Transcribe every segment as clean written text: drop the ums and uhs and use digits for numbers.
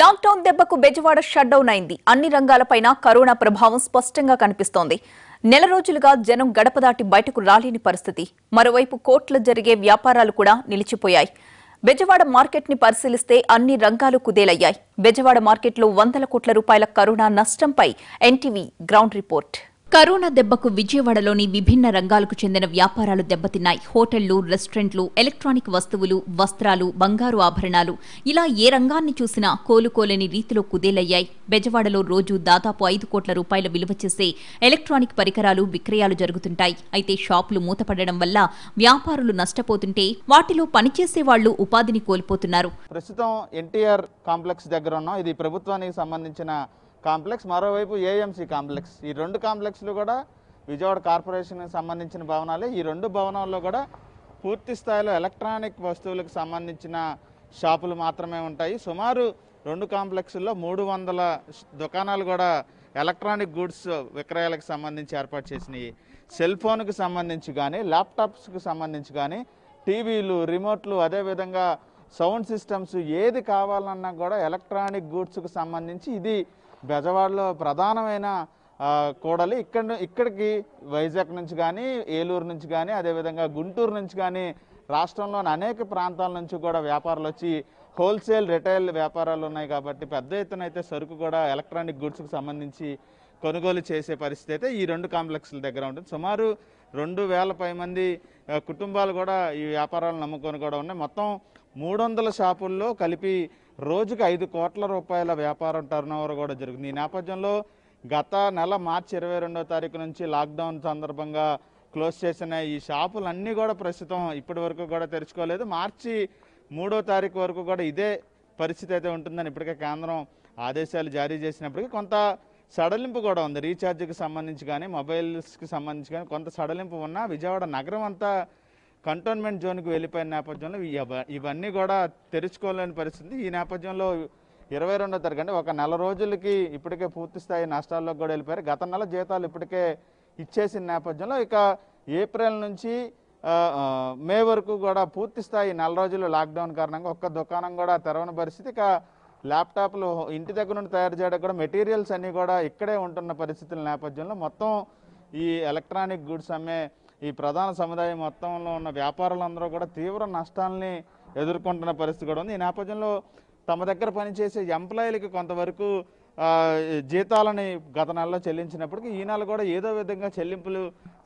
Lockdown దెబ్బకు Bezawada shut down అయింది. అన్ని రంగాలపైన కరోనా ప్రభావం స్పష్టంగా కనిపిస్తోంది. నెల రోజులుగా జనం గడప దాటి బయటకు రాలేని పరిస్థితి. మరోవైపు కోట్ల జరిగే వ్యాపారాలు కూడా నిలిచిపోయాయి. బెజవాడ మార్కెట్ ని పరిశీలిస్తే అన్ని రంగాలు కుదేలయ్యాయి. బెజవాడ మార్కెట్లో 100 కోట్ల రూపాయల కరోనా నష్టంపై ఎన్టీవీ గ్రౌండ్ రిపోర్ట్. కరోనా దెబ్బకు విజయవాడలోని విభిన్న రంగాలకు చెందిన వ్యాపారాలు దెబ్బతిన్నాయి. హోటళ్లు, రెస్టారెంట్లు, ఎలక్ట్రానిక్ వస్తువులు, వస్త్రాలు, బంగారు ఆభరణాలు ఇలా ఏ రంగాన్ని చూసినా కోలుకోలేని రీతిలో కుదేలయ్యాయి. బెజవాడలో రోజు దాదాపు 5 కోట్ల రూపాయల విలువ చేసే ఎలక్ట్రానిక్ పరికరాలు విక్రయాలు జరుగుతుంటాయి. అయితే షాపులు మూతపడడం వల్ల వ్యాపారులు నష్టపోతుంటే వాటిలో పనిచేసే వాళ్లు ఉపాధిని కోల్పోతున్నారు. ప్రస్తుతం ఎన్టీఆర్ కాంప్లెక్స్ దగ్గర ఉన్నాం. ఇది ప్రభుత్వానికి సంబంధించిన కాంప్లెక్స్. మరోవైపు ఏఎంసీ కాంప్లెక్స్. ఈ రెండు కాంప్లెక్స్లు కూడా విజయవాడ కార్పొరేషన్కి సంబంధించిన భవనాలే. ఈ రెండు భవనాల్లో కూడా పూర్తి స్థాయిలో ఎలక్ట్రానిక్ వస్తువులకు సంబంధించిన షాపులు మాత్రమే ఉంటాయి. సుమారు రెండు కాంప్లెక్స్ల్లో 300 దుకాణాలు కూడా ఎలక్ట్రానిక్ గూడ్స్ విక్రయాలకు సంబంధించి ఏర్పాటు చేసినాయి. సెల్ ఫోన్కి సంబంధించి కానీ, ల్యాప్టాప్స్కి సంబంధించి కానీ, టీవీలు, రిమోట్లు, అదేవిధంగా సౌండ్ సిస్టమ్స్ ఏది కావాలన్నా కూడా ఎలక్ట్రానిక్ గూడ్స్కి సంబంధించి ఇది బెజవాడలో ప్రధానమైన కూడలి. ఇక్కడికి వైజాగ్ నుంచి కానీ, ఏలూరు నుంచి కానీ, అదేవిధంగా గుంటూరు నుంచి కానీ రాష్ట్రంలోని అనేక ప్రాంతాల నుంచి కూడా వ్యాపారాలు వచ్చి హోల్సేల్, రిటైల్ వ్యాపారాలు ఉన్నాయి కాబట్టి పెద్ద ఎత్తున అయితే సరుకు కూడా ఎలక్ట్రానిక్ గూడ్స్కి సంబంధించి కొనుగోలు చేసే పరిస్థితి అయితే ఈ రెండు కాంప్లెక్స్ల దగ్గర ఉంటుంది. సుమారు 2000 పైమంది కుటుంబాలు కూడా ఈ వ్యాపారాలను నమ్ముకొని కూడా ఉన్నాయి. మొత్తం 300 షాపుల్లో కలిపి రోజుకి 5 కోట్ల రూపాయల వ్యాపారం టర్నోవర్ కూడా జరుగుతుంది. ఈ నేపథ్యంలో గత నెల మార్చి 22వ తారీఖు నుంచి లాక్డౌన్ సందర్భంగా క్లోజ్ చేసిన ఈ షాపులన్నీ కూడా ప్రస్తుతం ఇప్పటి వరకు కూడా తెరుచుకోలేదు. మార్చి 3వ తారీఖు వరకు కూడా ఇదే పరిస్థితి అయితే ఉంటుందని ఇప్పటికే కేంద్రం ఆదేశాలు జారీ చేసినప్పటికీ కొంత సడలింపు కూడా ఉంది. రీఛార్జ్కి సంబంధించి కానీ, మొబైల్స్కి సంబంధించి కానీ కొంత సడలింపు ఉన్నా విజయవాడ నగరం అంతా కంటోన్మెంట్ జోన్కి వెళ్ళిపోయిన నేపథ్యంలో ఇవన్నీ కూడా తెరుచుకోలేని పరిస్థితి. ఈ నేపథ్యంలో 22వ తారీఖు అంటే ఒక నెల రోజులకి ఇప్పటికే పూర్తి స్థాయి నష్టాల్లోకి కూడా వెళ్ళిపోయారు. గత నెల జీతాలు ఇప్పటికే ఇచ్చేసిన నేపథ్యంలో ఇక ఏప్రిల్ నుంచి మే వరకు కూడా పూర్తి స్థాయి 4 రోజులు లాక్డౌన్ కారణంగా ఒక్క దుకాణం కూడా తెరవని పరిస్థితి. ఇక ల్యాప్టాప్లు ఇంటి దగ్గర నుండి తయారు చేయడం కూడా మెటీరియల్స్ అన్నీ కూడా ఇక్కడే ఉంటున్న పరిస్థితుల నేపథ్యంలో మొత్తం ఈ ఎలక్ట్రానిక్ గూడ్స్ అమ్మే ఈ ప్రధాన సముదాయం మొత్తంలో ఉన్న వ్యాపారులందరూ కూడా తీవ్ర నష్టాలని ఎదుర్కొంటున్న పరిస్థితి కూడా ఉంది. ఈ నేపథ్యంలో తమ దగ్గర పనిచేసే ఎంప్లాయీలకి కొంతవరకు జీతాలని గత నెలలో చెల్లించినప్పటికీ ఈ నెల కూడా ఏదో విధంగా చెల్లింపులు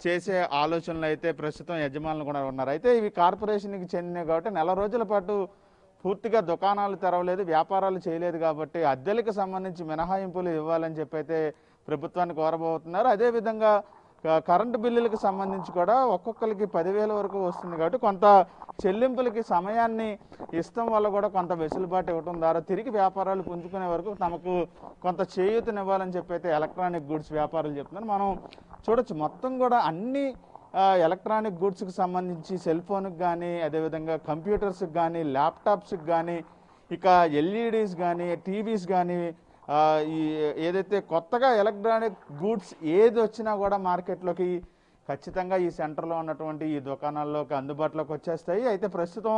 చేసే ఆలోచనలు అయితే ప్రస్తుతం యజమానులు కూడా ఉన్నారు. అయితే ఇవి కార్పొరేషన్కి చెందినవి కాబట్టి నెల రోజుల పాటు పూర్తిగా దుకాణాలు తెరవలేదు, వ్యాపారాలు చేయలేదు కాబట్టి అద్దెలకు సంబంధించి మినహాయింపులు ఇవ్వాలని చెప్పి అయితే ప్రభుత్వాన్ని కోరబోతున్నారు. అదేవిధంగా కరెంటు బిల్లులకు సంబంధించి కూడా ఒక్కొక్కరికి 10,000 వరకు వస్తుంది కాబట్టి కొంత చెల్లింపులకి సమయాన్ని ఇష్టం వల్ల కూడా కొంత వెసులుబాటు ఇవ్వడం ద్వారా తిరిగి వ్యాపారాలు పుంజుకునే వరకు తమకు కొంత చేయూతనివ్వాలని చెప్పి అయితే ఎలక్ట్రానిక్ గూడ్స్ వ్యాపారాలు చెప్తున్నారు. మనం చూడొచ్చు మొత్తం కూడా అన్ని ఎలక్ట్రానిక్ గూడ్స్కి సంబంధించి సెల్ ఫోన్కి కానీ, అదేవిధంగా కంప్యూటర్స్కి కానీ, ల్యాప్టాప్స్కి కానీ, ఇక ఎల్ఈడీస్ కానీ, టీవీస్ కానీ ఈ ఏదైతే కొత్తగా ఎలక్ట్రానిక్ గూడ్స్ ఏది వచ్చినా కూడా మార్కెట్లోకి ఖచ్చితంగా ఈ సెంటర్లో ఉన్నటువంటి ఈ దుకాణాల్లోకి అందుబాటులోకి వచ్చేస్తాయి. అయితే ప్రస్తుతం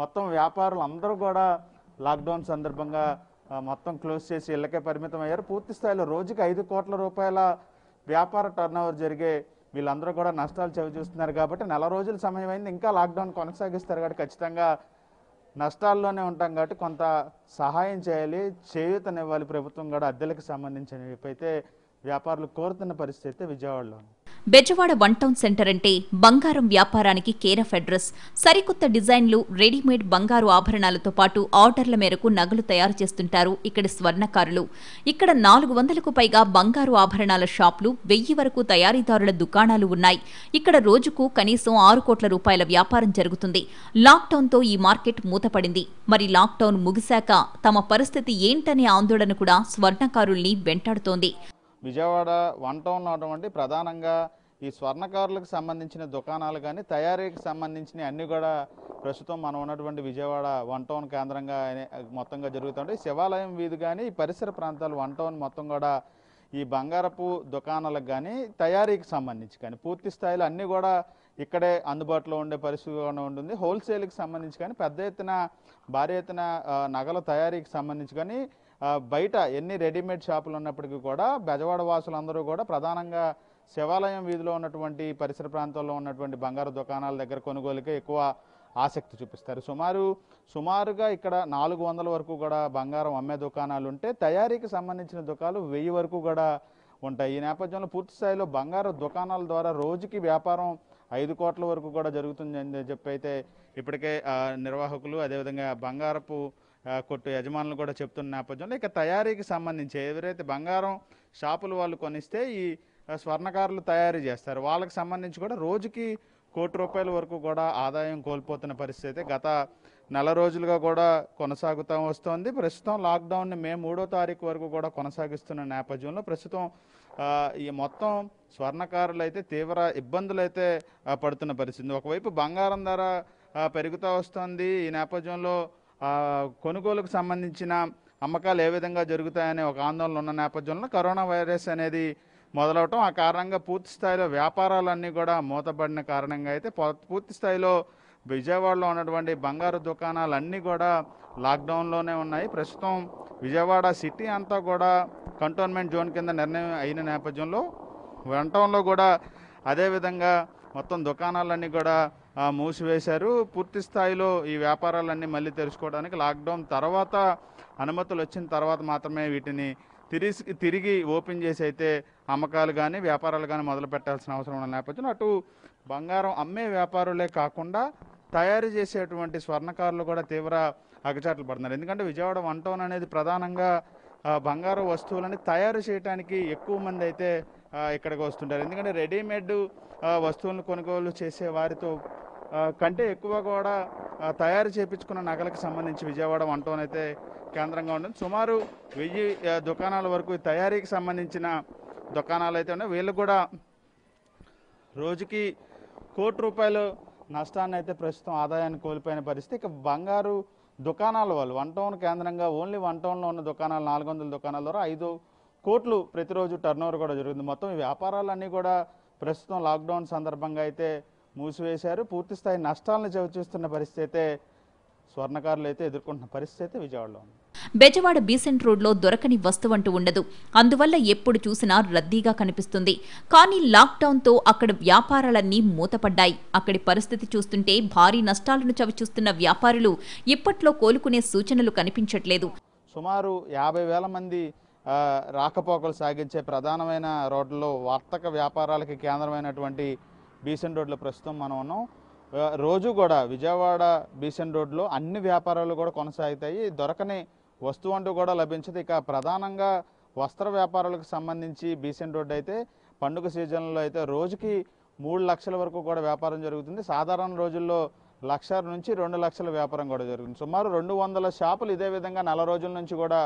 మొత్తం వ్యాపారులు అందరూ కూడా లాక్డౌన్ సందర్భంగా మొత్తం క్లోజ్ చేసి ఇళ్ళకే పరిమితం అయ్యారు. పూర్తి స్థాయిలో రోజుకి 5 కోట్ల రూపాయల వ్యాపార టర్నోవర్ జరిగే వీళ్ళందరూ కూడా నష్టాలు చవిచూస్తున్నారు కాబట్టి నెల రోజుల సమయం అయింది. ఇంకా లాక్డౌన్ కొనసాగిస్తారు కాబట్టి ఖచ్చితంగా నష్టాల్లోనే ఉంటాం కాబట్టి కొంత సహాయం చేయాలి, చేయూతనివ్వాలి ప్రభుత్వం కూడా అద్దెలకు సంబంధించినవి అయితే వ్యాపారులు కోరుతున్న పరిస్థితి అయితే విజయవాడలో. బెజవాడ వన్ టౌన్ సెంటర్ అంటే బంగారం వ్యాపారానికి కేర్ ఆఫ్ అడ్రస్. సరికొత్త డిజైన్లు, రెడీమేడ్ బంగారు ఆభరణాలతో పాటు ఆర్డర్ల మేరకు నగలు తయారు చేస్తుంటారు ఇక్కడి స్వర్ణకారులు. ఇక్కడ 400కు పైగా బంగారు ఆభరణాల షాపులు, 1000 వరకు తయారీదారుల దుకాణాలు ఉన్నాయి. ఇక్కడ రోజుకు కనీసం 6 కోట్ల రూపాయల వ్యాపారం జరుగుతుంది. లాక్డౌన్తో ఈ మార్కెట్ మూతపడింది. మరి లాక్డౌన్ ముగిశాక తమ పరిస్థితి ఏంటనే ఆందోళన కూడా స్వర్ణకారుల్ని వెంటాడుతోంది. విజయవాడ వన్ టౌన్లో ఉన్నటువంటి ప్రధానంగా ఈ స్వర్ణకారులకు సంబంధించిన దుకాణాలు కానీ, తయారీకి సంబంధించిన అన్నీ కూడా ప్రస్తుతం మనం ఉన్నటువంటి విజయవాడ వన్ టౌన్ కేంద్రంగా మొత్తంగా జరుగుతుంటాయి. శివాలయం వీధి కానీ, ఈ పరిసర ప్రాంతాలు వన్ టౌన్ మొత్తం కూడా ఈ బంగారపు దుకాణాలకు కానీ, తయారీకి సంబంధించి కానీ పూర్తి స్థాయిలో అన్నీ కూడా ఇక్కడే అందుబాటులో ఉండే పరిస్థితిగానే ఉంటుంది. హోల్సేల్కి సంబంధించి కానీ పెద్ద ఎత్తున భారీ ఎత్తున నగల తయారీకి సంబంధించి కానీ బయట ఎన్ని రెడీమేడ్ షాపులు ఉన్నప్పటికీ కూడా బెజవాడ వాసులందరూ కూడా ప్రధానంగా శివాలయం వీధిలో ఉన్నటువంటి పరిసర ప్రాంతాల్లో ఉన్నటువంటి బంగారు దుకాణాల దగ్గర కొనుగోలుకే ఎక్కువ ఆసక్తి చూపిస్తారు. సుమారుగా ఇక్కడ 400 వరకు కూడా బంగారం అమ్మే దుకాణాలు ఉంటే తయారీకి సంబంధించిన దుకాణాలు 1000 వరకు కూడా ఉంటాయి. ఈ నేపథ్యంలో పూర్తి స్థాయిలో బంగారు దుకాణాల ద్వారా రోజుకి వ్యాపారం 5 కోట్ల వరకు కూడా జరుగుతుందని చెప్పి అయితే ఇప్పటికే నిర్వాహకులు అదేవిధంగా బంగారపు కొట్టు యజమానులు కూడా చెప్తున్న నేపథ్యంలో ఇక తయారీకి సంబంధించి ఎవరైతే బంగారం షాపులు వాళ్ళు కొనిస్తే ఈ స్వర్ణకారులు తయారీ చేస్తారు, వాళ్ళకి సంబంధించి కూడా రోజుకి 1 కోటి రూపాయల వరకు కూడా ఆదాయం కోల్పోతున్న పరిస్థితి అయితే గత నెల రోజులుగా కూడా కొనసాగుతూ వస్తోంది. ప్రస్తుతం లాక్డౌన్ని మే 3వ తారీఖు వరకు కూడా కొనసాగిస్తున్న నేపథ్యంలో ప్రస్తుతం ఈ మొత్తం స్వర్ణకారులు అయితే తీవ్ర ఇబ్బందులు అయితే పడుతున్న పరిస్థితి. ఒకవైపు బంగారం ధర పెరుగుతూ వస్తుంది, ఈ నేపథ్యంలో కొనుగోలుకు సంబంధించిన అమ్మకాలు ఏ విధంగా జరుగుతాయనే ఒక ఆందోళన ఉన్న నేపథ్యంలో కరోనా వైరస్ అనేది మొదలవటం ఆ కారణంగా పూర్తి స్థాయిలో వ్యాపారాలన్నీ కూడా మూతబడిన కారణంగా అయితే పూర్తి స్థాయిలో విజయవాడలో ఉన్నటువంటి బంగారు దుకాణాలన్నీ కూడా లాక్డౌన్లోనే ఉన్నాయి. ప్రస్తుతం విజయవాడ సిటీ అంతా కూడా కంటోన్మెంట్ జోన్ కింద నిర్ణయం అయిన నేపథ్యంలో వన్ టౌన్లో కూడా అదేవిధంగా మొత్తం దుకాణాలన్నీ కూడా మూసివేశారు. పూర్తి స్థాయిలో ఈ వ్యాపారాలన్నీ మళ్ళీ తెరుచుకోవడానికి లాక్డౌన్ తర్వాత అనుమతులు వచ్చిన తర్వాత మాత్రమే వీటిని తిరిగి ఓపెన్ చేసి అయితే అమ్మకాలు కానీ వ్యాపారాలు కానీ మొదలు పెట్టాల్సిన అవసరం ఉన్న నేపథ్యంలో అటు బంగారం అమ్మే వ్యాపారులే కాకుండా తయారు చేసేటువంటి స్వర్ణకారులు కూడా తీవ్ర అగచాట్లు పడుతున్నారు. ఎందుకంటే విజయవాడ వన్ టౌన్ అనేది ప్రధానంగా బంగారు వస్తువులని తయారు చేయడానికి ఎక్కువ మంది అయితే ఇక్కడికి వస్తుంటారు. ఎందుకంటే రెడీమేడ్ వస్తువులను కొనుగోలు చేసే వారితో కంటే ఎక్కువ కూడా తయారు చేయించుకున్న నగలకు సంబంధించి విజయవాడ వన్ టౌన్ అయితే కేంద్రంగా ఉంటుంది. సుమారు 1000 దుకాణాల వరకు తయారీకి సంబంధించిన దుకాణాలు అయితే ఉన్నాయి. వీళ్ళు కూడా రోజుకి 1 కోటి రూపాయలు నష్టాన్ని అయితే ప్రస్తుతం ఆదాయాన్ని కోల్పోయిన పరిస్థితి. ఇక బంగారు దుకాణాల వాళ్ళు వన్ టౌన్ కేంద్రంగా ఓన్లీ వన్ టౌన్లో ఉన్న దుకాణాలు 400 దుకాణాల ద్వారా 5 కోట్లు ప్రతిరోజు టర్నోవర్ కూడా జరుగుతుంది. మొత్తం ఈ వ్యాపారాలన్నీ కూడా ప్రస్తుతం లాక్డౌన్ సందర్భంగా అయితే మూసివేశారు. పూర్తి స్థాయి నష్టాలను చవిచూస్తున్న పరిస్థితి అయితే స్వర్ణకారులు అయితే ఎదుర్కొంటున్న పరిస్థితి అయితే విజయవాడలో ఉంది. బెజవాడ బీసెంట్ రోడ్లో దొరకని వస్తువు అంటూ ఉండదు, అందువల్ల ఎప్పుడు చూసినా రద్దీగా కనిపిస్తుంది. కానీ లాక్డౌన్తో అక్కడ వ్యాపారాలన్నీ మూతపడ్డాయి. అక్కడి పరిస్థితి చూస్తుంటే భారీ నష్టాలను చవిచూస్తున్న వ్యాపారులు ఇప్పట్లో కోలుకునే సూచనలు కనిపించట్లేదు. సుమారు 50,000 మంది రాకపోకలు సాగించే ప్రధానమైన రోడ్లలో వర్తక వ్యాపారాలకి కేంద్రమైనటువంటి బీసెంట్ రోడ్లో ప్రస్తుతం మనం ఉన్నాం. రోజు కూడా విజయవాడ బీసెంట్ రోడ్లో అన్ని వ్యాపారాలు కూడా కొనసాగుతాయి. దొరకని వస్తువు అంటూ కూడా లభించదు. ఇక ప్రధానంగా వస్త్ర వ్యాపారాలకు సంబంధించి బీసెంట్ రోడ్ అయితే పండుగ సీజన్లో అయితే రోజుకి 3 లక్షల వరకు కూడా వ్యాపారం జరుగుతుంది. సాధారణ రోజుల్లో 1 లక్ష నుంచి 2 లక్షల వ్యాపారం కూడా జరుగుతుంది. సుమారు 200 షాపులు ఇదే విధంగా 4 రోజుల నుంచి కూడా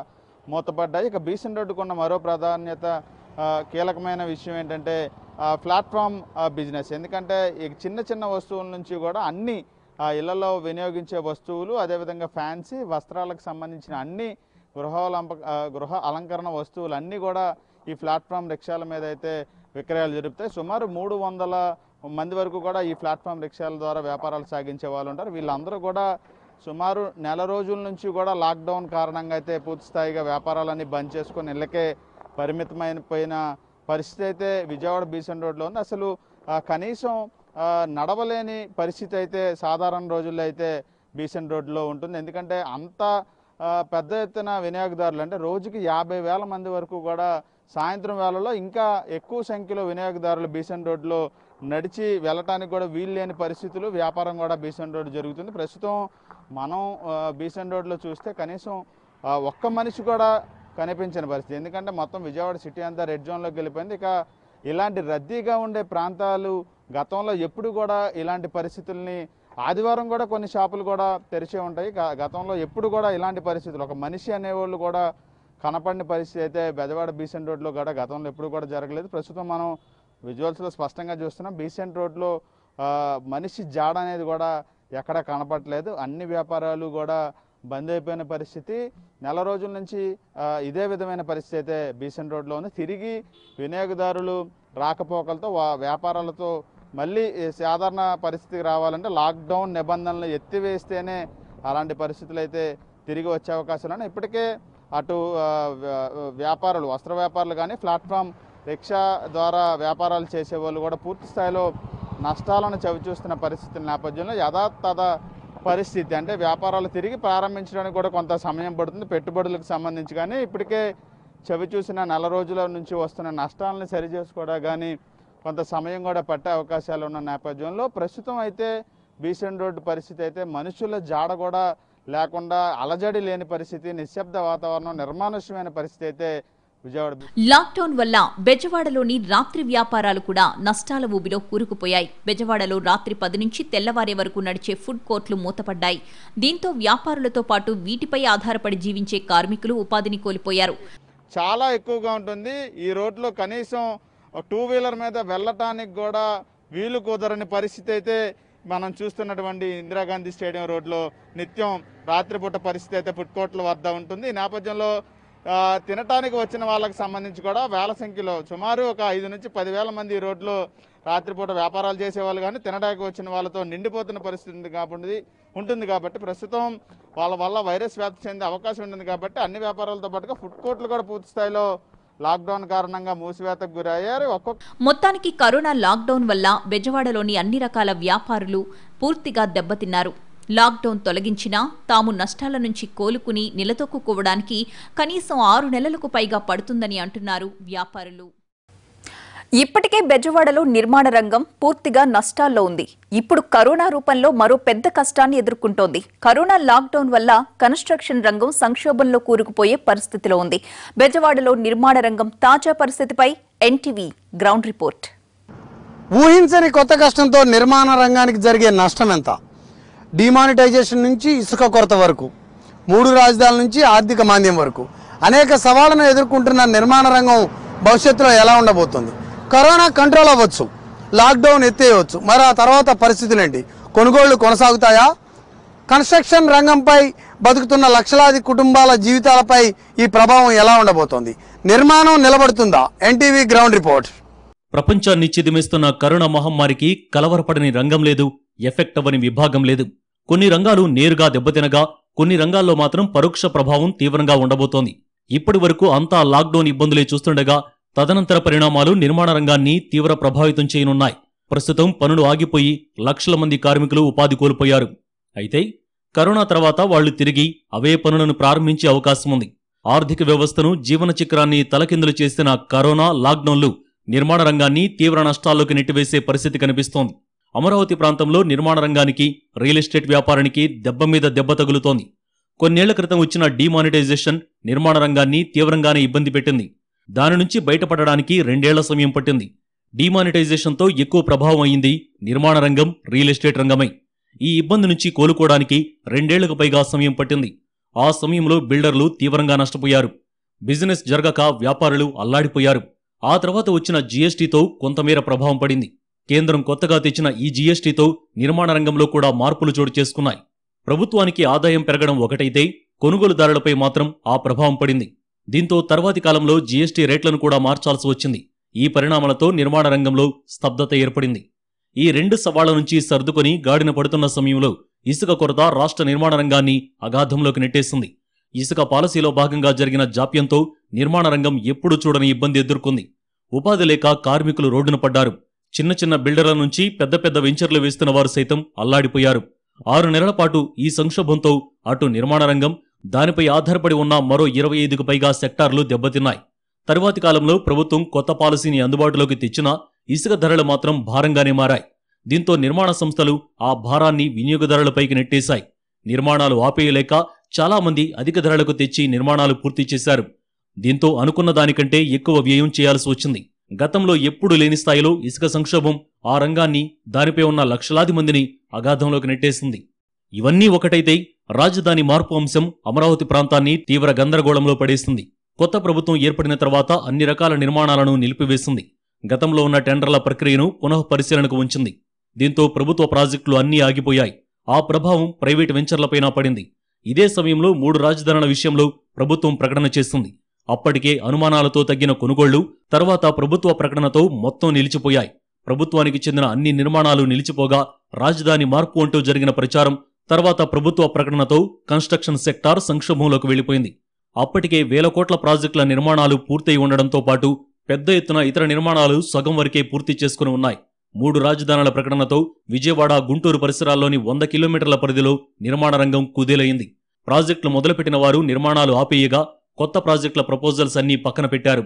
మూతపడ్డాయి. ఇక బీసెంట్ రోడ్డుకు ఉన్న మరో ప్రాధాన్యత కీలకమైన విషయం ఏంటంటే ప్లాట్ఫామ్ బిజినెస్. ఎందుకంటే ఈ చిన్న వస్తువుల నుంచి కూడా అన్ని ఇళ్లలో వినియోగించే వస్తువులు అదేవిధంగా ఫ్యాన్సీ వస్త్రాలకు సంబంధించిన అన్ని గృహ అలంకరణ వస్తువులు అన్నీ కూడా ఈ ప్లాట్ఫామ్ రిక్షాల మీద అయితే విక్రయాలు జరుపుతాయి. సుమారు 300 మంది వరకు కూడా ఈ ప్లాట్ఫామ్ రిక్షాల ద్వారా వ్యాపారాలు సాగించే వాళ్ళు ఉంటారు. వీళ్ళందరూ కూడా సుమారు 4 రోజుల నుంచి కూడా లాక్డౌన్ కారణంగా అయితే పూర్తిస్థాయిగా వ్యాపారాలన్నీ బంద్ చేసుకొని ఇళ్ళకే పరిమితమైపోయిన పరిస్థితి అయితే విజయవాడ బీసెంట్ రోడ్లో ఉంది. అసలు కనీసం నడవలేని పరిస్థితి అయితే సాధారణ రోజుల్లో అయితే బీసెంట్ రోడ్లో ఉంటుంది. ఎందుకంటే అంత పెద్ద ఎత్తున వినియోగదారులు అంటే రోజుకి 50,000 మంది వరకు కూడా సాయంత్రం వేళలో ఇంకా ఎక్కువ సంఖ్యలో వినియోగదారులు బీసెంట్ రోడ్లో నడిచి వెళ్ళటానికి కూడా వీలు లేని పరిస్థితులు వ్యాపారం కూడా బీసెంట్ రోడ్ జరుగుతుంది. ప్రస్తుతం మనం బీసెంట్ రోడ్లో చూస్తే కనీసం ఒక్క మనిషి కూడా కనిపించని పరిస్థితి. ఎందుకంటే మొత్తం విజయవాడ సిటీ అంతా రెడ్ జోన్లోకి వెళ్ళిపోయింది. ఇక ఇలాంటి రద్దీగా ఉండే ప్రాంతాలు గతంలో ఎప్పుడు కూడా ఇలాంటి పరిస్థితుల్ని ఆదివారం కూడా కొన్ని షాపులు కూడా తెరిచే ఉంటాయి. గతంలో ఎప్పుడు కూడా ఇలాంటి పరిస్థితులు ఒక మనిషి అనేవాళ్ళు కూడా కనపడిన పరిస్థితి అయితే బెజవాడ బీసెంట్ రోడ్లో కూడా గతంలో ఎప్పుడు కూడా జరగలేదు. ప్రస్తుతం మనం విజువల్స్లో స్పష్టంగా చూస్తున్నాం బీసెంట్ రోడ్లో మనిషి జాడ అనేది కూడా ఎక్కడా కనపడలేదు. అన్ని వ్యాపారాలు కూడా బంద్ అయిపోయిన పరిస్థితి. 4 రోజుల నుంచి ఇదే విధమైన పరిస్థితి అయితే బీసెంట్ రోడ్లో ఉంది. తిరిగి వినియోగదారులు రాకపోకలతో వ్యాపారాలతో మళ్ళీ సాధారణ పరిస్థితికి రావాలంటే లాక్డౌన్ నిబంధనలు ఎత్తివేస్తేనే అలాంటి పరిస్థితులు అయితే తిరిగి వచ్చే అవకాశాలు ఉన్నాయి. ఇప్పటికే అటు వ్యాపారులు, వస్త్ర వ్యాపారులు కానీ ప్లాట్ఫామ్ రిక్షా ద్వారా వ్యాపారాలు చేసేవాళ్ళు కూడా పూర్తి స్థాయిలో నష్టాలను చవిచూస్తున్న పరిస్థితుల నేపథ్యంలో యథాతథ పరిస్థితి అంటే వ్యాపారాలు తిరిగి ప్రారంభించడానికి కూడా కొంత సమయం పడుతుంది. పెట్టుబడులకు సంబంధించి కానీ ఇప్పటికే చవిచూసిన నెల రోజుల నుంచి వస్తున్న నష్టాలను సరిచేసుకోవడం కానీ కొంత సమయం కూడా పట్టే అవకాశాలు ఉన్న నేపథ్యంలో ప్రస్తుతం అయితే బీసెంట్ రోడ్డు పరిస్థితి అయితే మనుషుల జాడ కూడా లేకుండా అలజడి లేని పరిస్థితి, నిశ్శబ్ద వాతావరణం, నిర్మానుష్యమైన పరిస్థితి అయితే విజయవాడ. లాక్డౌన్ వల్ల బెజవాడలోని రాత్రి వ్యాపారాలు కూడా నష్టాల ఊబిలో కూరుకుపోయాయి. బెజవాడలో రాత్రి 10 నుంచి తెల్లవారే వరకు నడిచే ఫుడ్ కోర్టులు మూతపడ్డాయి. దీంతో వ్యాపారులతో పాటు వీటిపై ఆధారపడి జీవించే కార్మికులు ఉపాధిని కోల్పోయారు. చాలా ఎక్కువగా ఉంటుంది. ఈ రోడ్లో కనీసం టూ వీలర్ మీద వెళ్ళటానికి కూడా వీలు కుదరని పరిస్థితి అయితే మనం చూస్తున్నటువంటి ఇందిరాగాంధీ స్టేడియం రోడ్లో నిత్యం రాత్రిపూట పరిస్థితి అయితే ఫుడ్ కోర్టుల వద్ద ఉంటుంది. ఈ నేపథ్యంలో తినటానికి వచ్చిన వాళ్ళకి సంబంధించి కూడా వేల సంఖ్యలో సుమారు ఒక 5 నుంచి 10,000 మంది ఈ రోడ్లో రాత్రిపూట వ్యాపారాలు చేసేవాళ్ళు కానీ తినడానికి వచ్చిన వాళ్ళతో నిండిపోతున్న పరిస్థితి కాబట్టి ఉంటుంది. కాబట్టి ప్రస్తుతం వాళ్ళ వల్ల వైరస్ వ్యాప్తి చెందే అవకాశం ఉంటుంది. కాబట్టి అన్ని వ్యాపారాలతో పాటుగా ఫుడ్ కోర్టులు కూడా పూర్తి స్థాయిలో లాక్డౌన్ కారణంగా మూసివేతకు గురయ్యారు. మొత్తానికి కరోనా లాక్డౌన్ వల్ల బెజవాడలోని అన్ని రకాల వ్యాపారులు పూర్తిగా దెబ్బతిన్నారు. లాక్డౌన్ తొలగించినా తాము నష్టాల నుంచి కోలుకుని నిలదొక్కుకోవడానికి కనీసం 6 నెలలకు పైగా పడుతుందని అంటున్నారు వ్యాపారులు. ఇప్పటికే బెజవాడలో నిర్మాణ రంగం పూర్తిగా నష్టాల్లో ఉంది. ఇప్పుడు కరోనా రూపంలో మరో పెద్ద కష్టాన్ని ఎదుర్కొంటోంది. కరోనా లాక్డౌన్ వల్ల కన్స్ట్రక్షన్ రంగం సంక్షోభంలో కూరుకుపోయే పరిస్థితిలో ఉంది. బెజవాడలో నిర్మాణ రంగం తాజా పరిస్థితిపై ఎన్టీవీ గ్రౌండ్ రిపోర్ట్. ఊహించని కొత్త కష్టంతో నిర్మాణ రంగానికి జరిగే నష్టం ఎంత? డిమానిటైజేషన్ నుంచి ఇసుక కొరత వరకు, 3 రాజధానుల నుంచి ఆర్థిక మాంద్యం వరకు అనేక సవాళ్లను ఎదుర్కొంటున్న నిర్మాణ రంగం భవిష్యత్తులో ఎలా ఉండబోతుంది? కరోనా కంట్రోల్ అవ్వచ్చు, లాక్డౌన్ ఎత్తేయవచ్చు, మరి ఆ తర్వాత పరిస్థితులేంటి? కొనుగోళ్లు కొనసాగుతాయా? కన్స్ట్రక్షన్ రంగంపై బతుకుతున్న లక్షలాది కుటుంబాల జీవితాలపై ఈ ప్రభావం ఎలా ఉండబోతోంది? నిర్మాణం నిలబడుతుందా? NTV ground report. ప్రపంచాన్ని చిదిమేస్తున్న కరోనా మహమ్మారికి కలవరపడని రంగం లేదు, ఎఫెక్ట్ అవ్వని విభాగం లేదు. కొన్ని రంగాలు నేరుగా దెబ్బతినగా కొన్ని రంగాల్లో మాత్రం పరోక్ష ప్రభావం తీవ్రంగా ఉండబోతోంది. ఇప్పటి వరకు అంతా లాక్డౌన్ ఇబ్బందులే చూస్తుండగా తదనంతర పరిణామాలు నిర్మాణ రంగాన్ని తీవ్ర ప్రభావితం చేయనున్నాయి. ప్రస్తుతం పనులు ఆగిపోయి లక్షల మంది కార్మికులు ఉపాధి కోల్పోయారు. అయితే కరోనా తర్వాత వాళ్లు తిరిగి అవే పనులను ప్రారంభించే అవకాశం ఉంది. ఆర్థిక వ్యవస్థను, జీవన చక్రాన్ని తలకిందులు చేసిన కరోనా లాక్డౌన్లు నిర్మాణ రంగాన్ని తీవ్ర నష్టాల్లోకి నెట్టివేసే పరిస్థితి కనిపిస్తోంది. అమరావతి ప్రాంతంలో నిర్మాణ రంగానికి, రియల్ ఎస్టేట్ వ్యాపారానికి దెబ్బ మీద దెబ్బ తగులుతోంది. కొన్నేళ్ల క్రితం వచ్చిన డిమానిటైజేషన్ నిర్మాణ రంగాన్ని తీవ్రంగానే ఇబ్బంది పెట్టింది. దాని నుంచి బయటపడడానికి 2 ఏళ్ల సమయం పట్టింది. డిమానిటైజేషన్తో ఎక్కువ ప్రభావం అయింది నిర్మాణ రంగం, రియల్ ఎస్టేట్ రంగమే. ఈ ఇబ్బంది నుంచి కోలుకోవడానికి 2 ఏళ్లకు పైగా సమయం పట్టింది. ఆ సమయంలో బిల్డర్లు తీవ్రంగా నష్టపోయారు. బిజినెస్ జరగక వ్యాపారులు అల్లాడిపోయారు. ఆ తర్వాత వచ్చిన జీఎస్టీతో కొంతమేర ప్రభావం పడింది. కేంద్రం కొత్తగా తెచ్చిన ఈ జీఎస్టీతో నిర్మాణ రంగంలో కూడా మార్పులు చోటు చేసుకున్నాయి. ప్రభుత్వానికి ఆదాయం పెరగడం ఒకటైతే కొనుగోలుదారులపై మాత్రం ఆ ప్రభావం పడింది. దీంతో తర్వాతి కాలంలో జీఎస్టీ రేట్లను కూడా మార్చాల్సి వచ్చింది. ఈ పరిణామాలతో నిర్మాణ రంగంలో స్తబ్దత ఏర్పడింది. ఈ 2 సవాళ్ల నుంచి సర్దుకొని గాడిన పడుతున్న సమయంలో ఇసుక కొరత రాష్ట్ర నిర్మాణ రంగాన్ని అగాధంలోకి నెట్టేసింది. ఇసుక పాలసీలో భాగంగా జరిగిన జాప్యంతో నిర్మాణ రంగం ఎప్పుడూ చూడని ఇబ్బంది ఎదుర్కొంది. ఉపాధి లేక కార్మికులు రోడ్డున పడ్డారు. చిన్న చిన్న బిల్డర్ల నుంచి పెద్ద పెద్ద వెంచర్లు వేస్తున్న వారు సైతం అల్లాడిపోయారు. 6 నెలల పాటు ఈ సంక్షోభంతో అటు నిర్మాణ రంగం, దానిపై ఆధారపడి ఉన్న మరో 25కు పైగా సెక్టార్లు దెబ్బతిన్నాయి. తరువాతి కాలంలో ప్రభుత్వం కొత్త పాలసీని అందుబాటులోకి తెచ్చినా ఇసుక ధరలు మాత్రం భారంగానే మారాయి. దీంతో నిర్మాణ సంస్థలు ఆ భారాన్ని వినియోగదారులపైకి నెట్టేశాయి. నిర్మాణాలు ఆపేయలేక చాలామంది అధిక ధరలకు తెచ్చి నిర్మాణాలు పూర్తి చేశారు. దీంతో అనుకున్న దానికంటే ఎక్కువ వ్యయం చేయాల్సి వచ్చింది. గతంలో ఎప్పుడూ లేని స్థాయిలో ఇసుక సంక్షోభం ఆ రంగాన్ని, దానిపై ఉన్న లక్షలాది మందిని అగాధంలోకి నెట్టేసింది. ఇవన్నీ ఒకటైతే రాజధాని మార్పు అంశం అమరావతి ప్రాంతాన్ని తీవ్ర గందరగోళంలో పడేసింది. కొత్త ప్రభుత్వం ఏర్పడిన తర్వాత అన్ని రకాల నిర్మాణాలను నిలిపివేసింది. గతంలో ఉన్న టెండర్ల ప్రక్రియను పునః పరిశీలనకు ఉంచింది. దీంతో ప్రభుత్వ ప్రాజెక్టులు అన్నీ ఆగిపోయాయి. ఆ ప్రభావం ప్రైవేటు వెంచర్లపైనా పడింది. ఇదే సమయంలో 3 రాజధానుల విషయంలో ప్రభుత్వం ప్రకటన చేసింది. అప్పటికే అనుమానాలతో తగ్గిన కొనుగోళ్లు తర్వాత ప్రభుత్వ ప్రకటనతో మొత్తం నిలిచిపోయాయి. ప్రభుత్వానికి చెందిన అన్ని నిర్మాణాలు నిలిచిపోగా రాజధాని మార్పు అంటూ జరిగిన ప్రచారం తర్వాత ప్రభుత్వ ప్రకటనతో కన్స్ట్రక్షన్ సెక్టార్ సంక్షోభంలోకి వెళ్లిపోయింది. అప్పటికే వేల కోట్ల ప్రాజెక్టుల నిర్మాణాలు పూర్తయి ఉండడంతో పాటు పెద్ద ఎత్తున ఇతర నిర్మాణాలు సగం వరకే పూర్తి చేసుకుని ఉన్నాయి. 3 రాజధానుల ప్రకటనతో విజయవాడ, గుంటూరు పరిసరాల్లోని 100 కిలోమీటర్ల పరిధిలో నిర్మాణ రంగం కుదేలయింది. ప్రాజెక్టులు మొదలుపెట్టిన వారు నిర్మాణాలు ఆపేయగా కొత్త ప్రాజెక్టుల ప్రపోజల్స్ అన్నీ పక్కన పెట్టారు.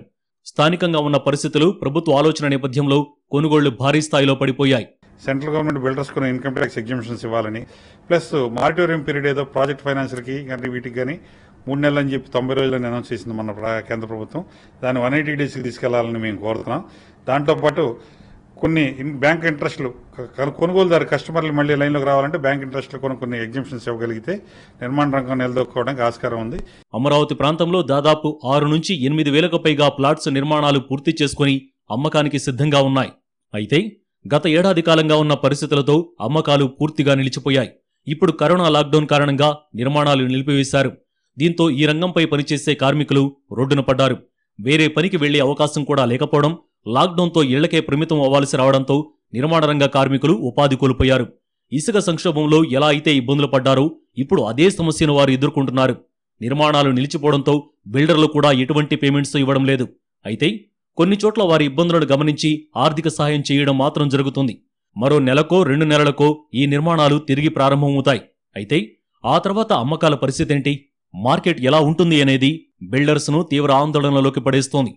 స్థానికంగా ఉన్న పరిస్థితులు, ప్రభుత్వ ఆలోచన నేపథ్యంలో కొనుగోళ్లు భారీ స్థాయిలో పడిపోయాయి. సెంట్రల్ గవర్నమెంట్ బిల్డర్స్ కు ఇన్కమ్ ట్యాక్స్ ఎగ్జామ్షన్స్ ఇవ్వాలని, ప్లస్ మారిటోరియం పీరియడ్ ఏదో ప్రాజెక్ట్ ఫైనాన్స్లకి కానీ వీటికి కానీ 3 నెలలు అని చెప్పి 90 రోజులని అనౌన్స్ చేసింది మన కేంద్ర ప్రభుత్వం. దాన్ని 180 డేస్కి తీసుకెళ్లాలని మేము కోరుతున్నాం. దాంతోపాటు కొన్ని బ్యాంక్ ఇంట్రెస్ట్లు కొనుగోలుదారు కస్టమర్లు మళ్ళీ లైన్లోకి రావాలంటే బ్యాంక్ ఇంట్రెస్ట్లు కొన్ని ఎగ్జిబిషన్స్ ఇవ్వగలిగితే నిర్మాణ రంగం నిలదొక్కోవడానికి ఆస్కారం ఉంది. అమరావతి ప్రాంతంలో దాదాపు 6 నుంచి 8,000కు పైగా ప్లాట్స్ నిర్మాణాలు పూర్తి చేసుకుని అమ్మకానికి సిద్ధంగా ఉన్నాయి. అయితే గత ఏడాది కాలంగా ఉన్న పరిస్థితులతో అమ్మకాలు పూర్తిగా నిలిచిపోయాయి. ఇప్పుడు కరోనా లాక్డౌన్ కారణంగా నిర్మాణాలు నిలిపివేశారు. దీంతో ఈ రంగంపై పనిచేసే కార్మికులు రోడ్డున పడ్డారు. వేరే పనికి వెళ్లే అవకాశం కూడా లేకపోవడం, లాక్డౌన్తో ఇళ్లకే పరిమితం అవ్వాల్సి రావడంతో నిర్మాణ రంగ కార్మికులు ఉపాధి కోల్పోయారు. ఇసుక సంక్షోభంలో ఎలా అయితే ఇబ్బందులు పడ్డారో ఇప్పుడు అదే సమస్యను వారు ఎదుర్కొంటున్నారు. నిర్మాణాలు నిలిచిపోవడంతో బిల్డర్లు కూడా ఎటువంటి పేమెంట్స్ ఇవ్వడం లేదు. అయితే కొన్ని చోట్ల వారి ఇబ్బందులను గమనించి ఆర్థిక సహాయం చేయడం మాత్రం జరుగుతుంది. మరో నెలకో 2 నెలలకో ఈ నిర్మాణాలు తిరిగి ప్రారంభమవుతాయి. అయితే ఆ తర్వాత అమ్మకాల పరిస్థితి ఏంటి, మార్కెట్ ఎలా ఉంటుంది అనేది బిల్డర్స్ను తీవ్ర ఆందోళనలోకి పడేస్తోంది.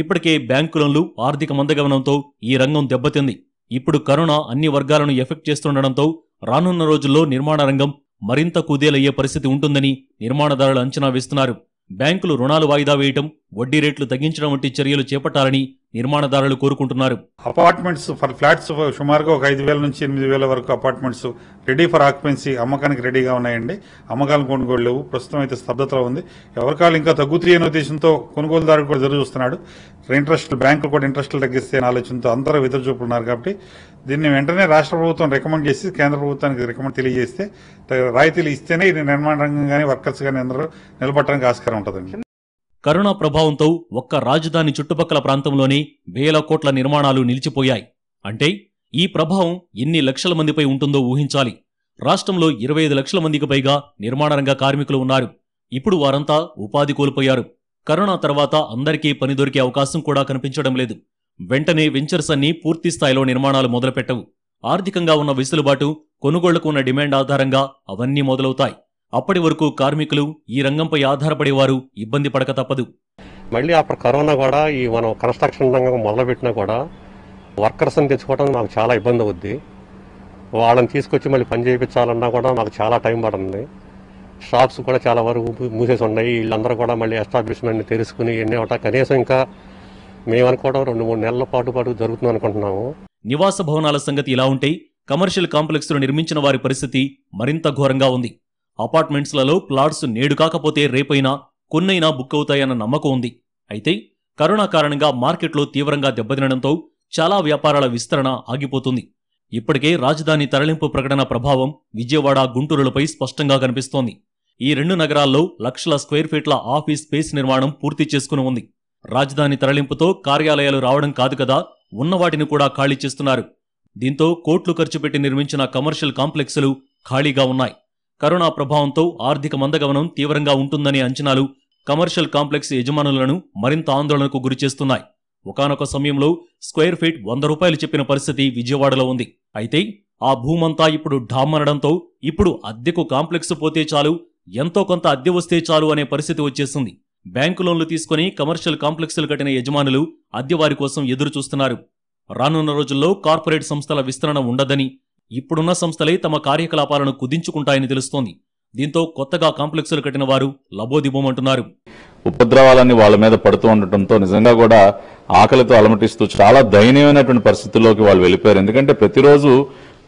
ఇప్పటికే బ్యాంకు లోన్లు, ఆర్థిక మందగమనంతో ఈ రంగం దెబ్బతింది. ఇప్పుడు కరోనా అన్ని వర్గాలను ఎఫెక్ట్ చేస్తుండటంతో రానున్న రోజుల్లో నిర్మాణ రంగం మరింత కుదేలయ్యే పరిస్థితి ఉంటుందని నిర్మాణదారులు అంచనా వేస్తున్నారు. బ్యాంకులు రుణాలు వాయిదా వేయటం, వడ్డీ రేట్లు తగ్గించడం వంటి చర్యలు చేపట్టాలని నిర్మాణదారులు కోరుకుంటున్నారు. అపార్ట్మెంట్స్ ఫర్ ఫ్లాట్స్ సుమారుగా ఒక 5,000 నుంచి 8,000 వరకు అపార్ట్మెంట్స్ రెడీ ఫర్ ఆక్యుపెన్సీ అమ్మకానికి రెడీగా ఉన్నాయండి. అమ్మకాలు కొనుగోలు లేవు. ప్రస్తుతం అయితే స్తబ్దతలో ఉంది. ఎవరికాలు ఇంకా తగ్గుతాయి అనే ఉద్దేశంతో కొనుగోలుదారుడు కూడా ఎదురు చూస్తున్నాడు. ఇంట్రెస్ట్లు బ్యాంకులు కూడా ఇంట్రెస్ట్లు తగ్గిస్తే అనే ఆలోచనతో అందరూ ఎదురు చూపుతున్నారు. కాబట్టి దీన్ని వెంటనే రాష్ట్ర ప్రభుత్వం రికమెండ్ చేసి కేంద్ర ప్రభుత్వానికి రికమెండ్ తెలియజేస్తే రాయితీలు ఇస్తేనే ఇది నిర్మాణ రంగం కానీ వర్కర్స్ కానీ అందరూ నిలబడడానికి ఆస్కారం ఉంటుందండి. కరోనా ప్రభావంతో ఒక్క రాజధాని చుట్టుపక్కల ప్రాంతంలోనే వేల కోట్ల నిర్మాణాలు నిలిచిపోయాయి. అంటే ఈ ప్రభావం ఎన్ని లక్షల మందిపై ఉంటుందో ఊహించాలి. రాష్ట్రంలో 25 లక్షల మందికి పైగా నిర్మాణ రంగ కార్మికులు ఉన్నారు. ఇప్పుడు వారంతా ఉపాధి కోల్పోయారు. కరోనా తర్వాత అందరికీ పని దొరికే అవకాశం కూడా కనిపించడం లేదు. వెంటనే వెంచర్స్ అన్నీ పూర్తిస్థాయిలో నిర్మాణాలు మొదలుపెట్టవు. ఆర్థికంగా ఉన్న వెసులుబాటు, కొనుగోళ్లకు ఉన్న డిమాండ్ ఆధారంగా అవన్నీ మొదలవుతాయి. అప్పటి వరకు కార్మికులు, ఈ రంగంపై ఆధారపడేవారు ఇబ్బంది పడక తప్పదు. మళ్ళీ అప్పుడు కరోనా కూడా ఈ మనం కన్స్ట్రక్షన్ రంగం మొదలుపెట్టినా కూడా వర్కర్స్ని తెచ్చుకోవడం నాకు చాలా ఇబ్బంది అవుద్ది. వాళ్ళని తీసుకొచ్చి మళ్ళీ పని చేయించాలన్నా కూడా నాకు చాలా టైం పడుతుంది. షాప్స్ కూడా చాలా వరకు మూసేసి ఉన్నాయి. వీళ్ళందరూ కూడా మళ్ళీ ఎస్టాబ్లిష్మెంట్ని తెలుసుకుని ఎన్నేవట కనీసం ఇంకా మేము అనుకోవడం 2-3 నెలల పాటు జరుగుతుంది అనుకుంటున్నాము. నివాస భవనాల సంగతి ఇలా ఉంటే కమర్షియల్ కాంప్లెక్స్లు నిర్మించిన వారి పరిస్థితి మరింత ఘోరంగా ఉంది. అపార్ట్మెంట్స్లలో ప్లాట్స్ నేడు కాకపోతే రేపైనా కొన్నైనా బుక్ అవుతాయన్న నమ్మకం ఉంది. అయితే కరోనా కారణంగా మార్కెట్లో తీవ్రంగా దెబ్బతినడంతో చాలా వ్యాపారాల విస్తరణ ఆగిపోతుంది. ఇప్పటికే రాజధాని తరలింపు ప్రకటన ప్రభావం విజయవాడ, గుంటూరులపై స్పష్టంగా కనిపిస్తోంది. ఈ 2 నగరాల్లో లక్షల స్క్వేర్ ఫీట్ల ఆఫీస్ స్పేస్ నిర్మాణం పూర్తి చేసుకుని ఉంది. రాజధాని తరలింపుతో కార్యాలయాలు రావడం కాదు కదా, ఉన్నవాటిని కూడా ఖాళీ చేస్తున్నారు. దీంతో కోట్లు ఖర్చు పెట్టి నిర్మించిన కమర్షియల్ కాంప్లెక్సులు ఖాళీగా ఉన్నాయి. కరోనా ప్రభావంతో ఆర్థిక మందగమనం తీవ్రంగా ఉంటుందనే అంచనాలు కమర్షియల్ కాంప్లెక్స్ యజమానులను మరింత ఆందోళనకు గురిచేస్తున్నాయి. ఒకానొక సమయంలో స్క్వేర్ ఫీట్ ₹100 చెప్పిన పరిస్థితి విజయవాడలో ఉంది. అయితే ఆ భూమంతా ఇప్పుడు ఢామనడంతో ఇప్పుడు అద్దెకు కాంప్లెక్స్ పోతే చాలు, ఎంతో కొంత అద్దె వస్తే చాలు అనే పరిస్థితి వచ్చేసింది. బ్యాంకు లోన్లు తీసుకుని కమర్షియల్ కాంప్లెక్స్లు కట్టిన యజమానులు అద్దె వారి కోసం ఎదురు చూస్తున్నారు. రానున్న రోజుల్లో కార్పొరేట్ సంస్థల విస్తరణ ఉండదని, ఇప్పుడున్న సంస్థలే తమ కార్యకలాపాలను కుదించుకుంటాయని తెలుస్తోంది. దీంతో కొత్తగా కాంప్లెక్సులు కట్టిన వారు లబోదిబోమంటున్నారు. ఉపద్రవాలన్నీ వాళ్ళ మీద పడుతూ ఉండటంతో నిజంగా కూడా ఆకలితో అలమటిస్తూ చాలా దయనీయమైనటువంటి పరిస్థితుల్లోకి వాళ్ళు వెళ్ళిపోయారు. ఎందుకంటే ప్రతిరోజు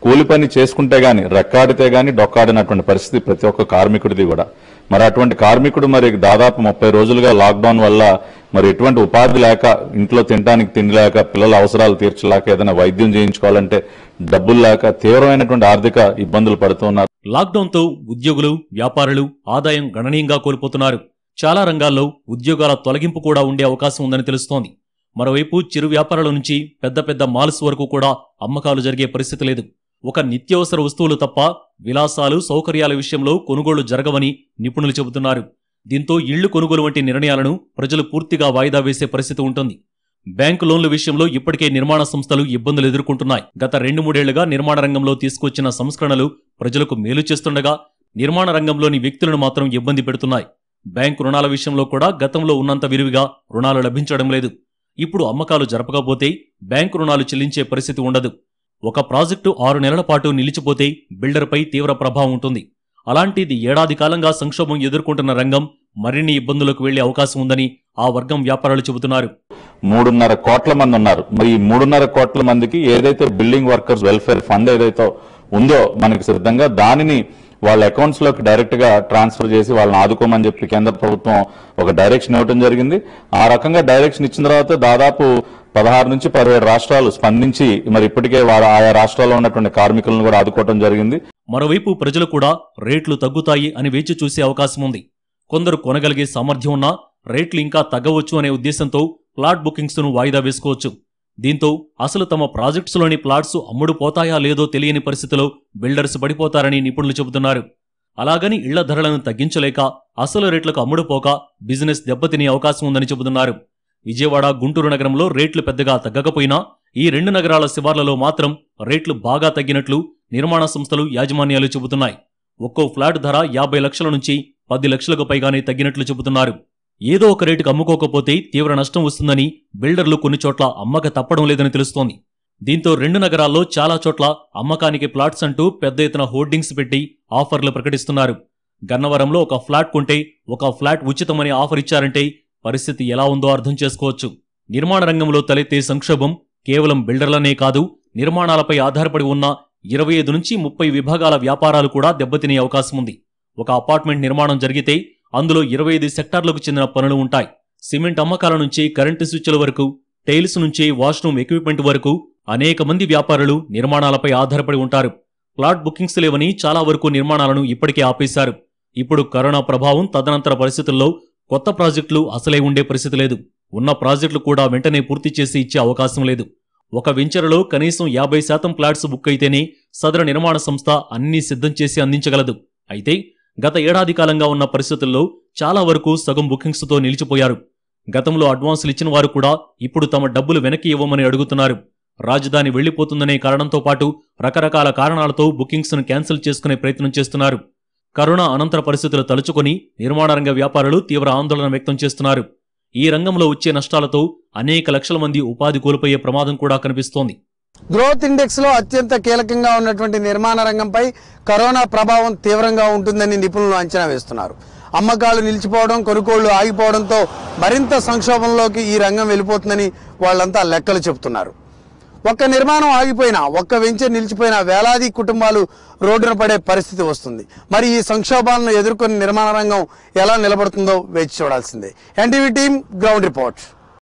కూలి పని చేసుకుంటే గాని, రెక్కాడితే గాని డొక్కాడినటువంటి పరిస్థితి ప్రతి ఒక్క కార్మికుడిది కూడా. మరి అటువంటి కార్మికుడు మరి దాదాపు 30 రోజులుగా లాక్డౌన్ వల్ల మరి ఎటువంటి ఉపాధి లేక, ఇంట్లో తినడానికి తిండి లేక, పిల్లల అవసరాలు తీర్చలేక, ఏదైనా వైద్యం చేయించుకోవాలంటే డబ్బులు లేక తీవ్రమైనటువంటి ఆర్థిక ఇబ్బందులు పడుతున్నారు. లాక్డౌన్తో ఉద్యోగులు, వ్యాపారులు ఆదాయం గణనీయంగా కోల్పోతున్నారు. చాలా రంగాల్లో ఉద్యోగాల తొలగింపు కూడా ఉండే అవకాశం ఉందని తెలుస్తోంది. మరోవైపు చిరు వ్యాపారాల నుంచి పెద్ద పెద్ద మాల్స్ వరకు కూడా అమ్మకాలు జరిగే పరిస్థితి లేదు. ఒక నిత్యావసర వస్తువులు తప్ప విలాసాలు, సౌకర్యాల విషయంలో కొనుగోళ్లు జరగవని నిపుణులు చెబుతున్నారు. దీంతో ఇళ్లు కొనుగోలు వంటి నిర్ణయాలను ప్రజలు పూర్తిగా వాయిదా వేసే పరిస్థితి ఉంటుంది. బ్యాంకు లోన్ల విషయంలో ఇప్పటికే నిర్మాణ సంస్థలు ఇబ్బందులు ఎదుర్కొంటున్నాయి. గత 2-3 ఏళ్లుగా నిర్మాణ రంగంలో తీసుకొచ్చిన సంస్కరణలు ప్రజలకు మేలు చేస్తుండగా నిర్మాణ రంగంలోని వ్యక్తులను మాత్రం ఇబ్బంది పెడుతున్నాయి. బ్యాంకు రుణాల విషయంలో కూడా గతంలో ఉన్నంత విరివిగా రుణాలు లభించడం లేదు. ఇప్పుడు అమ్మకాలు జరపకపోతే బ్యాంకు రుణాలు చెల్లించే పరిస్థితి ఉండదు. ఒక ప్రాజెక్టు 6 నెలల పాటు నిలిచిపోతే బిల్డర్పై తీవ్ర ప్రభావం ఉంటుంది. అలాంటిది ఏడాది కాలంగా సంక్షోభం ఎదుర్కొంటున్న రంగం మరిన్ని ఇబ్బందులకు వెళ్లే అవకాశం ఉందని ఆ వర్గం వ్యాపారాలు చెబుతున్నారు. 3.5 కోట్ల మంది ఉన్నారు. మరి 3.5 కోట్ల మందికి ఏదైతే బిల్డింగ్ వర్కర్స్ వెల్ఫేర్ ఫండ్ ఏదైతే ఉందో మనకి సిద్ధంగా దానిని వాళ్ళ అకౌంట్స్ లోకి డైరెక్ట్ గా ట్రాన్స్ఫర్ చేసి వాళ్ళని ఆదుకోమని చెప్పి కేంద్ర ప్రభుత్వం ఒక డైరెక్షన్ ఇవ్వడం జరిగింది. ఆ రకంగా డైరెక్షన్ ఇచ్చిన తర్వాత దాదాపు 16 నుంచి 17 రాష్ట్రాలు స్పందించి మరి ఇప్పటికే వారు ఆయా రాష్ట్రాల్లో ఉన్నటువంటి కార్మికులను కూడా ఆదుకోవడం జరిగింది. మరోవైపు ప్రజలు కూడా రేట్లు తగ్గుతాయి అని వేచి చూసే అవకాశం ఉంది. కొందరు కొనగలిగే సామర్థ్యం ఉన్నా రేట్లు ఇంకా తగ్గవచ్చు అనే ఉద్దేశంతో ప్లాట్ బుకింగ్స్ను వాయిదా వేసుకోవచ్చు. దీంతో అసలు తమ ప్రాజెక్ట్స్లోని ప్లాట్స్ అమ్ముడుపోతాయా లేదో తెలియని పరిస్థితిలో బిల్డర్స్ పడిపోతారని నిపుణులు చెబుతున్నారు. అలాగని ఇళ్ల ధరలను తగ్గించలేక అసలు రేట్లకు అమ్ముడుపోక బిజినెస్ దెబ్బతినే అవకాశం ఉందని చెబుతున్నారు. విజయవాడ, గుంటూరు నగరంలో రేట్లు పెద్దగా తగ్గకపోయినా ఈ 2 నగరాల శివార్లలో మాత్రం రేట్లు బాగా తగ్గినట్లు నిర్మాణ సంస్థలు, యాజమాన్యాలు చెబుతున్నాయి. ఒక్కో ఫ్లాట్ ధర 50 లక్షల నుంచి 10 లక్షలకు పైగానే తగ్గినట్లు చెబుతున్నారు. ఏదో ఒక రేటుకు అమ్ముకోకపోతే తీవ్ర నష్టం వస్తుందని బిల్డర్లు కొన్ని చోట్ల అమ్మక తప్పడం లేదని తెలుస్తోంది. దీంతో 2 నగరాల్లో చాలా చోట్ల అమ్మకానికి ప్లాట్స్ అంటూ పెద్ద ఎత్తున హోర్డింగ్స్ పెట్టి ఆఫర్లు ప్రకటిస్తున్నారు. గన్నవరంలో ఒక ఫ్లాట్ కొంటే ఒక ఫ్లాట్ ఉచితమనే ఆఫర్ ఇచ్చారంటే పరిస్థితి ఎలా ఉందో అర్థం చేసుకోవచ్చు. నిర్మాణ రంగంలో తలెత్తే సంక్షోభం కేవలం బిల్డర్లనే కాదు, నిర్మాణాలపై ఆధారపడి ఉన్న 25 నుంచి 30 విభాగాల వ్యాపారాలు కూడా దెబ్బతినే అవకాశం ఉంది. ఒక అపార్ట్మెంట్ నిర్మాణం జరిగితే అందులో 25 సెక్టార్లకు చెందిన పనులు ఉంటాయి. సిమెంట్ అమ్మకాల నుంచి కరెంటు స్విచ్ల వరకు, టైల్స్ నుంచి వాష్రూమ్ ఎక్విప్మెంట్ వరకు అనేక మంది వ్యాపారులు నిర్మాణాలపై ఆధారపడి ఉంటారు. ప్లాట్ బుకింగ్స్ లేవని చాలా వరకు నిర్మాణాలను ఇప్పటికే ఆపేశారు. ఇప్పుడు కరోనా ప్రభావం, తదనంతర పరిస్థితుల్లో కొత్త ప్రాజెక్టులు అసలే ఉండే పరిస్థితి లేదు. ఉన్న ప్రాజెక్టులు కూడా వెంటనే పూర్తి చేసి ఇచ్చే అవకాశం లేదు. ఒక వెంచర్లో కనీసం 50% ప్లాట్స్ బుక్ అయితేనే సదరు నిర్మాణ సంస్థ అన్నీ సిద్ధం చేసి అందించగలదు. అయితే గత ఏడాది కాలంగా ఉన్న పరిస్థితుల్లో చాలా వరకు సగం బుకింగ్స్తో నిలిచిపోయారు. గతంలో అడ్వాన్సులు ఇచ్చిన వారు కూడా ఇప్పుడు తమ డబ్బులు వెనక్కి ఇవ్వమని అడుగుతున్నారు. రాజధాని వెళ్లిపోతుందనే కారణంతో పాటు రకరకాల కారణాలతో బుకింగ్స్ను క్యాన్సిల్ చేసుకునే ప్రయత్నం చేస్తున్నారు. కరోనా అనంతర పరిస్థితులు తలుచుకొని నిర్మాణ రంగ వ్యాపారులు తీవ్ర ఆందోళన వ్యక్తం చేస్తున్నారు. ఈ రంగంలో వచ్చే నష్టాలతో అనేక లక్షల మంది ఉపాధి కోల్పోయే ప్రమాదం కూడా కనిపిస్తోంది. గ్రోత్ ఇండెక్స్ లో అత్యంత కీలకంగా ఉన్నటువంటి నిర్మాణ రంగంపై కరోనా ప్రభావం తీవ్రంగా ఉంటుందని నిపుణులు అంచనా వేస్తున్నారు. అమ్మకాలు నిలిచిపోవడం, కొనుగోళ్లు ఆగిపోవడంతో మరింత సంక్షోభంలోకి ఈ రంగం వెళ్ళిపోతుందని వాళ్ళంతా లెక్కలు చెబుతున్నారు. ఒక్క నిర్మాణం ఆగిపోయినా, ఒక్క వెంచర్ నిలిచిపోయినా వేలాది కుటుంబాలు రోడ్డున పడే పరిస్థితి వస్తుంది. మరి ఈ సంక్షోభాలను ఎదుర్కొని నిర్మాణ రంగం ఎలా నిలబడుతుందో వేచి చూడాల్సిందే. NTV team ground report.